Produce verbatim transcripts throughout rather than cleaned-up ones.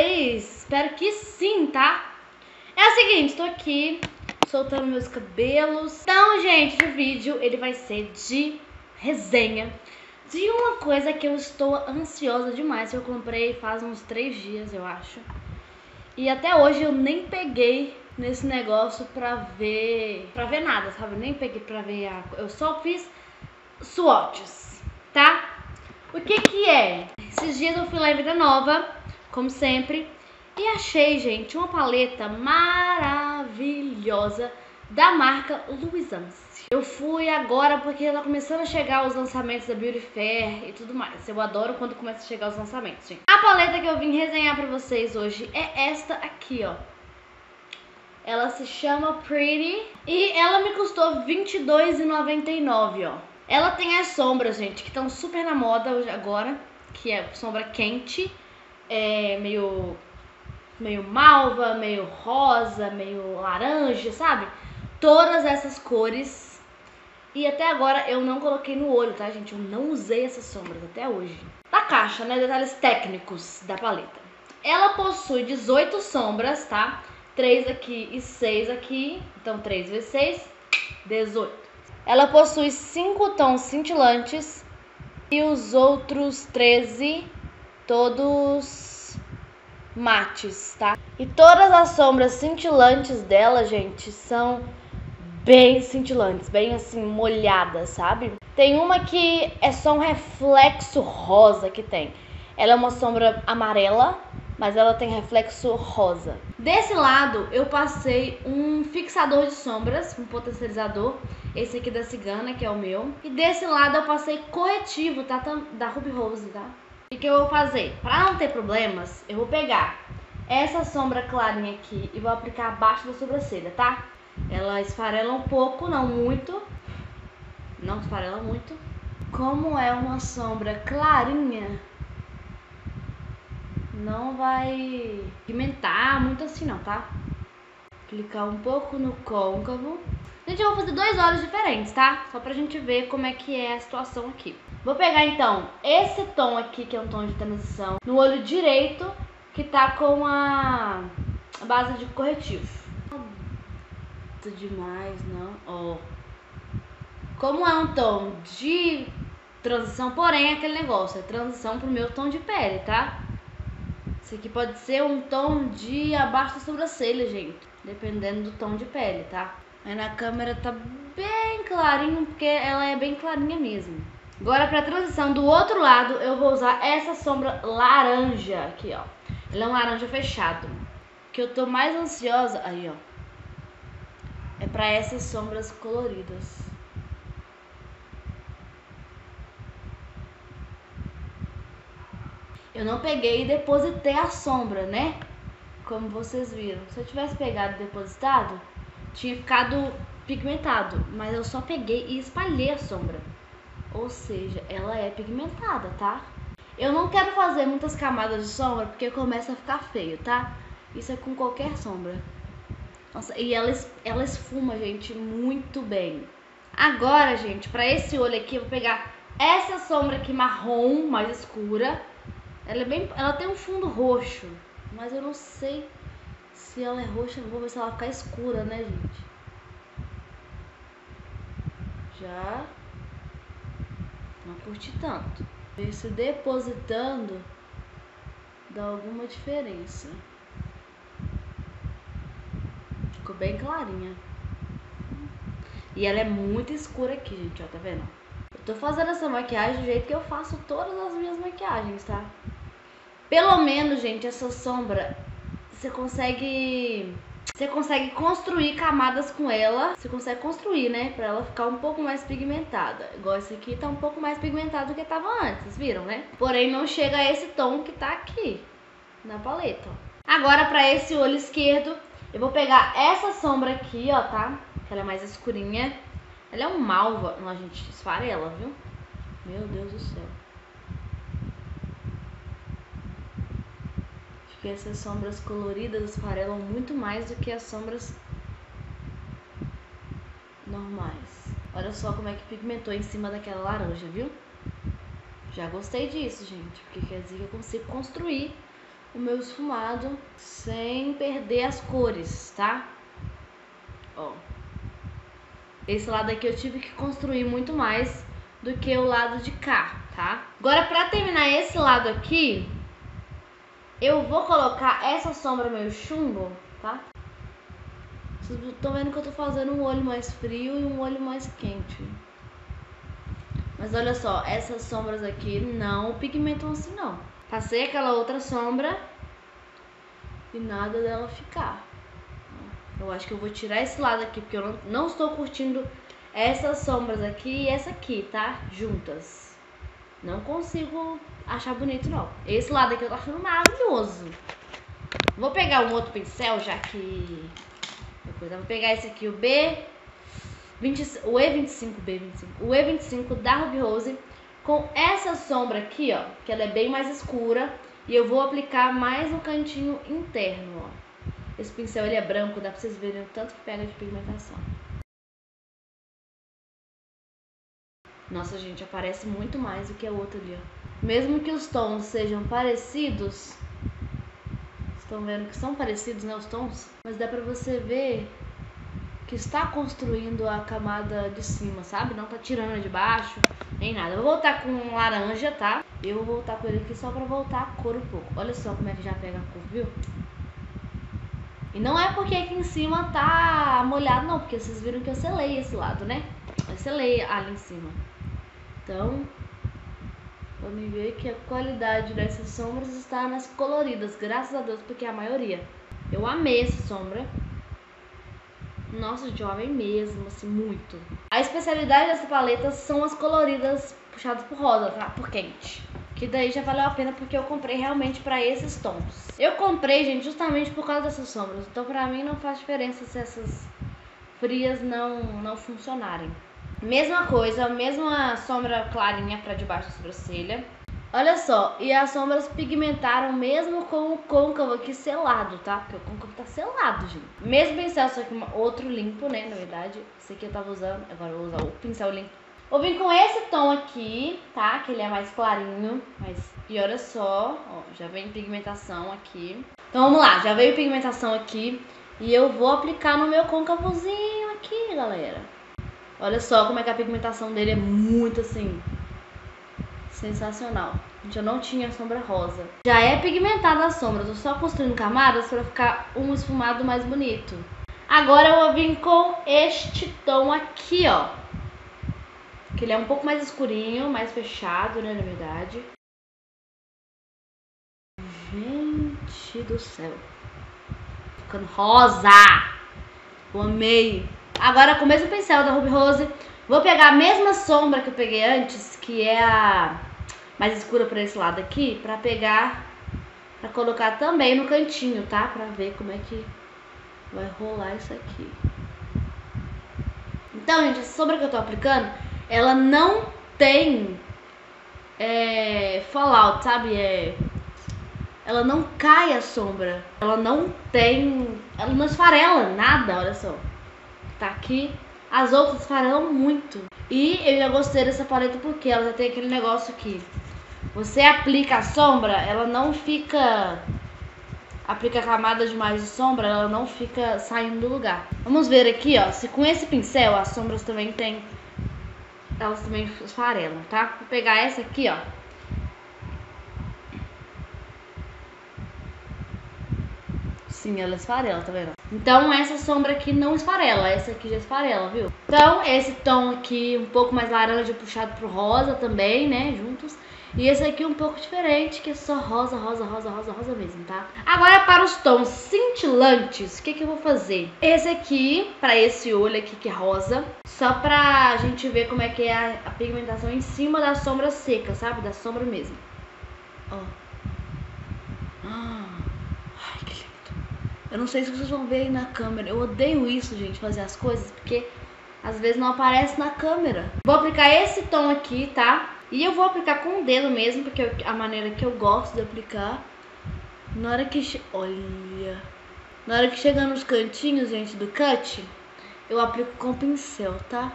vocês? Espero que sim, tá? É o seguinte, tô aqui soltando meus cabelos. Então, gente, o vídeo ele vai ser de resenha de uma coisa que eu estou ansiosa demais. Eu comprei faz uns três dias, eu acho. E até hoje eu nem peguei nesse negócio pra ver... Pra ver nada, sabe? Eu nem peguei pra ver a... Eu só fiz swatches, tá? O que que é? Esses dias eu fui lá em Vida Nova, como sempre, e achei, gente, uma paleta maravilhosa da marca Luisance. Eu fui agora porque já tá começando a chegar os lançamentos da Beauty Fair e tudo mais. Eu adoro quando começa a chegar os lançamentos, gente. A paleta que eu vim resenhar pra vocês hoje é esta aqui, ó. Ela se chama Pretty e ela me custou vinte e dois reais e noventa e nove centavos, ó. Ela tem as sombras, gente, que estão super na moda hoje agora, que é sombra quente, é meio, meio malva, meio rosa, meio laranja, sabe? Todas essas cores. E até agora eu não coloquei no olho, tá, gente? Eu não usei essas sombras até hoje. Da caixa, né? Detalhes técnicos da paleta. Ela possui dezoito sombras, tá? três aqui e seis aqui, então três vezes seis, dezoito. Ela possui cinco tons cintilantes e os outros treze todos mates, tá? E todas as sombras cintilantes dela, gente, são bem cintilantes, bem assim, molhadas, sabe? Tem uma que é só um reflexo rosa que tem. Ela é uma sombra amarela, mas ela tem reflexo rosa. Desse lado, eu passei um fixador de sombras, um potencializador. Esse aqui da Cigana, que é o meu. E desse lado, eu passei corretivo, tá? Da Ruby Rose, tá? E que eu vou fazer? Pra não ter problemas, eu vou pegar essa sombra clarinha aqui e vou aplicar abaixo da sobrancelha, tá? Ela esfarela um pouco, não muito. Não esfarela muito. Como é uma sombra clarinha... Não vai pigmentar muito assim não, tá? Clicar um pouco no côncavo. Gente, eu vou fazer dois olhos diferentes, tá? Só pra gente ver como é que é a situação aqui. Vou pegar, então, esse tom aqui, que é um tom de transição, no olho direito, que tá com a base de corretivo. Não demais, não. Ó. Como é um tom de transição, porém, é aquele negócio. É transição pro meu tom de pele, tá? Esse aqui pode ser um tom de abaixo da sobrancelha, gente. Dependendo do tom de pele, tá? Aí na câmera tá bem clarinho, porque ela é bem clarinha mesmo. Agora pra transição do outro lado, eu vou usar essa sombra laranja aqui, ó. Ela é um laranja fechado. O que eu tô mais ansiosa... Aí, ó. É pra essas sombras coloridas. Eu não peguei e depositei a sombra, né? Como vocês viram. Se eu tivesse pegado e depositado, tinha ficado pigmentado. Mas eu só peguei e espalhei a sombra. Ou seja, ela é pigmentada, tá? Eu não quero fazer muitas camadas de sombra, porque começa a ficar feio, tá? Isso é com qualquer sombra. Nossa, e ela, ela esfuma, gente, muito bem. Agora, gente, pra esse olho aqui, eu vou pegar essa sombra aqui marrom, mais escura. Ela, é bem, ela tem um fundo roxo, mas eu não sei se ela é roxa. Vou ver se ela ficar escura, né, gente? Já não curti tanto. Ver se depositando dá alguma diferença. Ficou bem clarinha. E ela é muito escura aqui, gente, ó, tá vendo? Eu tô fazendo essa maquiagem do jeito que eu faço todas as minhas maquiagens, tá? Pelo menos, gente, essa sombra, você consegue, você consegue construir camadas com ela. Você consegue construir, né? Pra ela ficar um pouco mais pigmentada. Igual esse aqui tá um pouco mais pigmentado do que tava antes, vocês viram, né? Porém, não chega a esse tom que tá aqui na paleta, ó. Agora, pra esse olho esquerdo, eu vou pegar essa sombra aqui, ó, tá? Ela é mais escurinha. Ela é um malva. Não, a gente esfarela, viu? Meu Deus do céu. Porque essas sombras coloridas esfarelam muito mais do que as sombras normais. Olha só como é que pigmentou em cima daquela laranja, viu? Já gostei disso, gente. Porque quer dizer que eu consigo construir o meu esfumado sem perder as cores, tá? Ó. Esse lado aqui eu tive que construir muito mais do que o lado de cá, tá? Agora, pra terminar esse lado aqui, eu vou colocar essa sombra meio chumbo, tá? Vocês estão vendo que eu tô fazendo um olho mais frio e um olho mais quente. Mas olha só, essas sombras aqui não pigmentam assim, não. Passei aquela outra sombra e nada dela ficar. Eu acho que eu vou tirar esse lado aqui, porque eu não, não estou curtindo essas sombras aqui e essa aqui, tá? Juntas. Não consigo achar bonito, não. Esse lado aqui eu tô achando maravilhoso. Vou pegar um outro pincel, já que... Depois eu vou pegar esse aqui, o B vinte, o E vinte e cinco, B vinte e cinco, o E vinte e cinco da Ruby Rose, com essa sombra aqui, ó, que ela é bem mais escura, e eu vou aplicar mais no cantinho interno, ó. Esse pincel, ele é branco, dá pra vocês verem o tanto que pega de pigmentação. Nossa, gente, aparece muito mais do que a outra ali, ó. Mesmo que os tons sejam parecidos, estão vendo que são parecidos, né, os tons? Mas dá pra você ver que está construindo a camada de cima, sabe? Não tá tirando de baixo, nem nada. Eu vou voltar com um laranja, tá? Eu vou voltar com ele aqui só pra voltar a cor um pouco. Olha só como é que já pega a cor, viu? E não é porque aqui em cima tá molhado, não. Porque vocês viram que eu selei esse lado, né? Eu selei ali em cima. Então, vamos ver que a qualidade dessas sombras está nas coloridas. Graças a Deus, porque é a maioria. Eu amei essa sombra. Nossa, gente, eu amei mesmo, assim, muito. A especialidade dessa paleta são as coloridas puxadas por rosa, tá? Por quente. Que daí já valeu a pena porque eu comprei realmente pra esses tons. Eu comprei, gente, justamente por causa dessas sombras. Então pra mim não faz diferença se essas frias não, não funcionarem. Mesma coisa, mesma sombra clarinha pra debaixo da sobrancelha. Olha só, e as sombras pigmentaram mesmo com o côncavo aqui selado, tá? Porque o côncavo tá selado, gente. Mesmo pincel, só que outro limpo, né? Na verdade, esse aqui eu tava usando, agora eu vou usar o pincel limpo. Vou vir com esse tom aqui, tá? Que ele é mais clarinho, mas... E olha só, ó, já vem pigmentação aqui. Então vamos lá, já veio pigmentação aqui. E eu vou aplicar no meu côncavozinho aqui, galera. Olha só como é que a pigmentação dele é muito assim... Sensacional. Gente, eu não tinha sombra rosa. Já é pigmentada a sombra, eu tô só construindo camadas pra ficar um esfumado mais bonito. Agora eu vou vir com este tom aqui, ó. Que ele é um pouco mais escurinho, mais fechado, né, na verdade. Gente do céu. Ficando rosa. Eu amei. Agora, com o mesmo pincel da Ruby Rose, vou pegar a mesma sombra que eu peguei antes, que é a mais escura pra esse lado aqui, pra pegar, pra colocar também no cantinho, tá? Pra ver como é que vai rolar isso aqui. Então, gente, essa sombra que eu tô aplicando... Ela não tem é, fallout, sabe? É, ela não cai a sombra. Ela não tem... Ela não esfarela nada, olha só. Tá aqui. As outras esfarelam muito. E eu já gostei dessa paleta porque ela já tem aquele negócio que você aplica a sombra, ela não fica... Aplica camadas demais de sombra, ela não fica saindo do lugar. Vamos ver aqui, ó. Se com esse pincel as sombras também tem... Elas também esfarelam, tá? Vou pegar essa aqui, ó. Sim, ela esfarela, tá vendo? Então, essa sombra aqui não esfarela. Essa aqui já esfarela, viu? Então, esse tom aqui um pouco mais laranja puxado pro rosa também, né? Juntos. E esse aqui um pouco diferente, que é só rosa, rosa, rosa, rosa, rosa mesmo, tá? Agora, para os tons cintilantes, o que que eu vou fazer? Esse aqui, pra esse olho aqui que é rosa, só pra gente ver como é que é a, a pigmentação em cima da sombra seca, sabe? Da sombra mesmo. Ó. Ah. Ai, que lindo. Eu não sei se vocês vão ver aí na câmera. Eu odeio isso, gente, fazer as coisas, porque às vezes não aparece na câmera. Vou aplicar esse tom aqui, tá? E eu vou aplicar com o dedo mesmo, porque é a maneira que eu gosto de aplicar. Na hora que... Che... Olha! Na hora que chegar nos cantinhos, gente, do cut, eu aplico com o pincel, tá?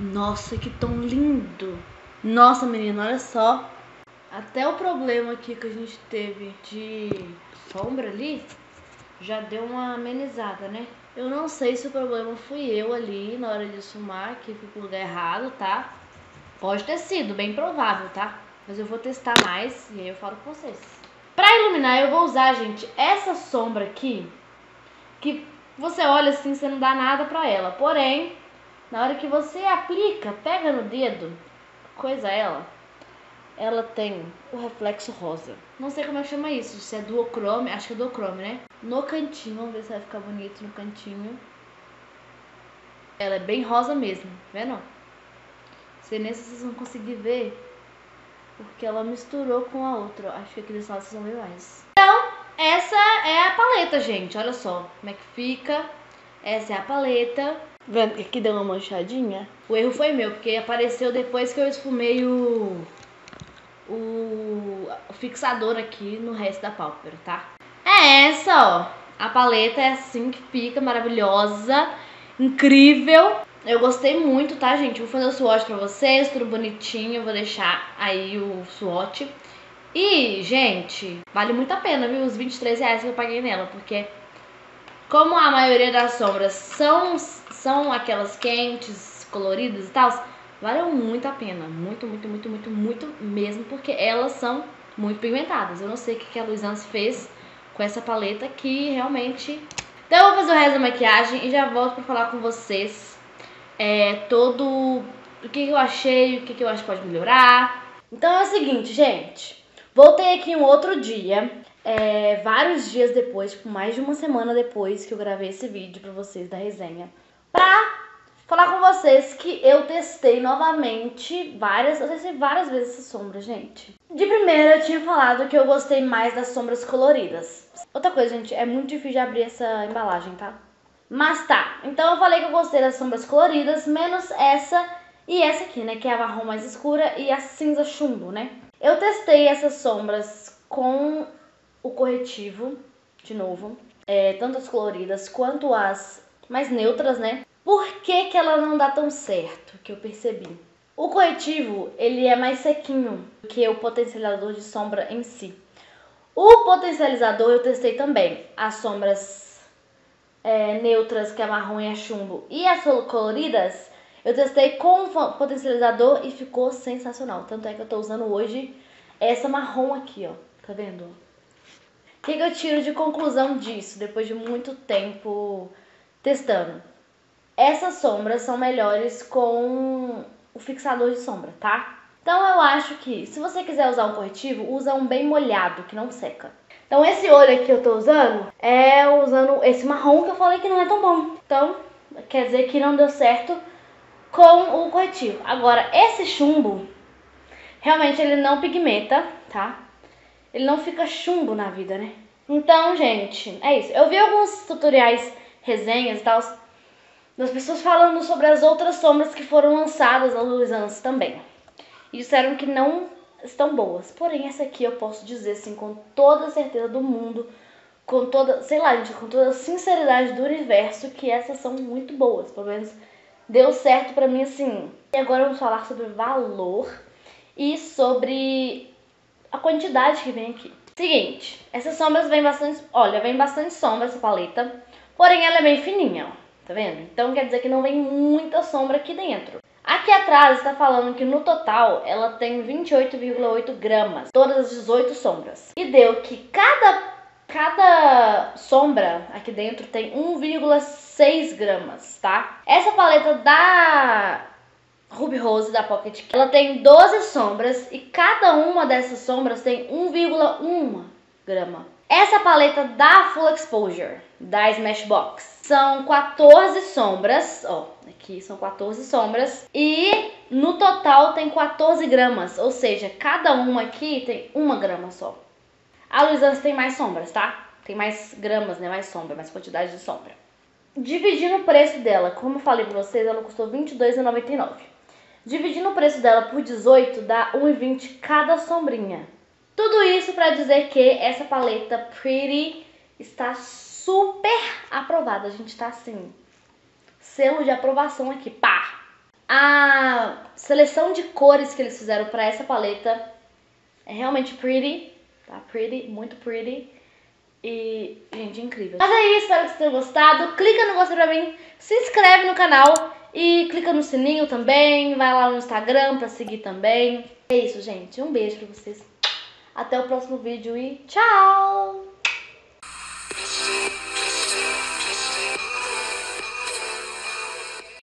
Nossa, que tão lindo! Nossa, menina, olha só Até o problema aqui que a gente teve de sombra ali já deu uma amenizada, né? Eu não sei se o problema fui eu ali na hora de filmar, que fui pro lugar errado, tá? Pode ter sido, bem provável, tá? Mas eu vou testar mais e aí eu falo com vocês. Pra iluminar eu vou usar, gente, essa sombra aqui, que você olha assim, você não dá nada pra ela. Porém, na hora que você aplica, pega no dedo, coisa ela, ela tem o reflexo rosa. Não sei como é que chama isso, se é duochrome, acho que é duochrome, né? No cantinho, vamos ver se vai ficar bonito no cantinho. Ela é bem rosa mesmo, tá vendo? Não sei nem se vocês vão conseguir ver, porque ela misturou com a outra. Acho que aqui desse lado vocês vão ver mais. Então, essa é a paleta, gente. Olha só como é que fica. Essa é a paleta. Vendo que aqui deu uma manchadinha? O erro foi meu, porque apareceu depois que eu esfumei o... o fixador aqui no resto da pálpebra, tá? É essa, ó. A paleta é assim que fica, maravilhosa, incrível. Eu gostei muito, tá, gente? Vou fazer o swatch pra vocês, tudo bonitinho. Vou deixar aí o swatch. E, gente, vale muito a pena, viu? Os vinte e três reais que eu paguei nela, porque como a maioria das sombras são, são aquelas quentes, coloridas e tal, valeu muito a pena, muito, muito, muito, muito, muito mesmo, porque elas são muito pigmentadas. Eu não sei o que a Luisance fez com essa paleta que realmente... Então eu vou fazer o resto da maquiagem e já volto pra falar com vocês é, todo o que eu achei, o que eu acho que pode melhorar. Então é o seguinte, gente, voltei aqui um outro dia, é, vários dias depois, tipo mais de uma semana depois que eu gravei esse vídeo pra vocês da resenha, pra... falar com vocês que eu testei novamente várias, eu testei várias vezes essa sombra, gente. De primeira eu tinha falado que eu gostei mais das sombras coloridas. Outra coisa, gente, é muito difícil de abrir essa embalagem, tá? Mas tá, então eu falei que eu gostei das sombras coloridas, menos essa e essa aqui, né? Que é a marrom mais escura e a cinza chumbo, né? Eu testei essas sombras com o corretivo, de novo. É, tanto as coloridas quanto as mais neutras, né? Por que que ela não dá tão certo, que eu percebi? O corretivo, ele é mais sequinho do que o potencializador de sombra em si. O potencializador eu testei também. As sombras é, neutras, que é marrom e é chumbo, e as coloridas, eu testei com o potencializador e ficou sensacional. Tanto é que eu tô usando hoje essa marrom aqui, ó. Tá vendo? O que que eu tiro de conclusão disso, depois de muito tempo testando? Essas sombras são melhores com o fixador de sombra, tá? Então eu acho que se você quiser usar um corretivo, usa um bem molhado, que não seca. Então esse olho aqui que eu tô usando, é usando esse marrom que eu falei que não é tão bom. Então, quer dizer que não deu certo com o corretivo. Agora, esse chumbo, realmente ele não pigmenta, tá? Ele não fica chumbo na vida, né? Então, gente, é isso. Eu vi alguns tutoriais, resenhas e tal, das pessoas falando sobre as outras sombras que foram lançadas na Luisance também. E disseram que não estão boas. Porém, essa aqui eu posso dizer, assim, com toda a certeza do mundo, com toda, sei lá, gente, com toda a sinceridade do universo, que essas são muito boas. Pelo menos deu certo pra mim, assim. E agora vamos falar sobre valor e sobre a quantidade que vem aqui. Seguinte, essas sombras vêm bastante... Olha, vem bastante sombra essa paleta. Porém, ela é bem fininha, ó. Tá vendo? Então quer dizer que não vem muita sombra aqui dentro. Aqui atrás está falando que no total ela tem vinte e oito vírgula oito gramas, todas as dezoito sombras. E deu que cada, cada sombra aqui dentro tem um vírgula seis gramas, tá? Essa paleta da Ruby Rose, da Pocket Kit, ela tem doze sombras e cada uma dessas sombras tem um vírgula um grama. Essa paleta da Full Exposure, da Smashbox, são quatorze sombras, ó, aqui são quatorze sombras, e no total tem quatorze gramas, ou seja, cada uma aqui tem uma grama só. A Luisance tem mais sombras, tá? Tem mais gramas, né, mais sombra, mais quantidade de sombra. Dividindo o preço dela, como eu falei pra vocês, ela custou vinte e dois reais e noventa e nove centavos. Dividindo o preço dela por dezoito, dá um real e vinte centavos cada sombrinha. Tudo isso pra dizer que essa paleta Pretty está super aprovada. A gente tá assim, selo de aprovação aqui, pá! A seleção de cores que eles fizeram pra essa paleta É realmente pretty, tá? Pretty, muito pretty. E, gente, incrível. Mas é isso, espero que vocês tenham gostado. Clica no gostei pra mim, se inscreve no canal e clica no sininho também. Vai lá no Instagram pra seguir também. É isso, gente. Um beijo pra vocês. Até o próximo vídeo e tchau!